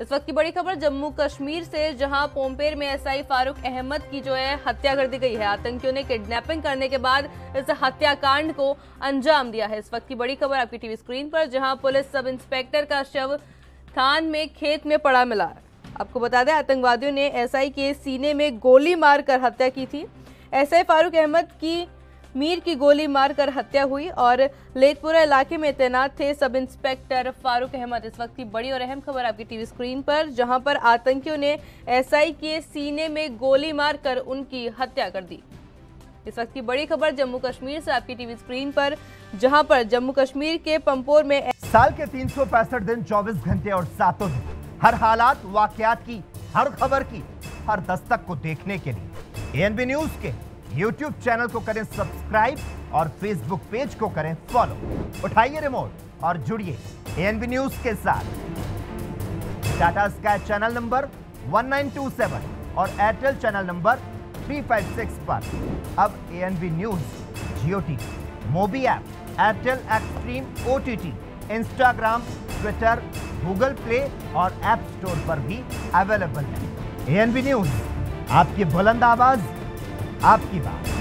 इस वक्त की बड़ी खबर जम्मू कश्मीर से, जहां पंपोर में एसआई फारूक अहमद की जो है हत्या कर दी गई है। आतंकियों ने किडनैपिंग करने के बाद इस हत्याकांड को अंजाम दिया है। इस वक्त की बड़ी खबर आपकी टीवी स्क्रीन पर, जहां पुलिस सब इंस्पेक्टर का शव थान में खेत में पड़ा मिला है। आपको बता दें, आतंकवादियों ने एसआई के सीने में गोली मारकर हत्या की थी। एसआई फारूक अहमद की मीर की गोली मारकर हत्या हुई और लेथपोरा इलाके में तैनात थे सब इंस्पेक्टर फारूक अहमद। इस वक्त की बड़ी और अहम खबर आपकी टीवी स्क्रीन पर, जहां पर आतंकियों ने एसआई के सीने में गोली मारकर उनकी हत्या कर दी। इस वक्त की बड़ी खबर जम्मू कश्मीर से आपकी टीवी स्क्रीन पर, जहां पर जम्मू कश्मीर के पंपोर में साल के 365 दिन 24 घंटे और सातों दिन हर हालात वाकयात की, हर खबर की, हर दस्तक को देखने के लिए एएनबी न्यूज के यूट्यूब चैनल को करें सब्सक्राइब और फेसबुक पेज को करें फॉलो। उठाइए रिमोट और जुड़िए एएनबी न्यूज के साथ। टाटा स्काई चैनल नंबर 1927 और एयरटेल चैनल नंबर 356 पर अब ANB news JioTV, मोबी app, Airtel extreme OTT, Instagram, Twitter, Google play और ऐप स्टोर पर भी अवेलेबल है। एएनबी न्यूज, आपकी बुलंद आवाज, आपकी बात।